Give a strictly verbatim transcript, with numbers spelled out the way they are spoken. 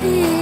be.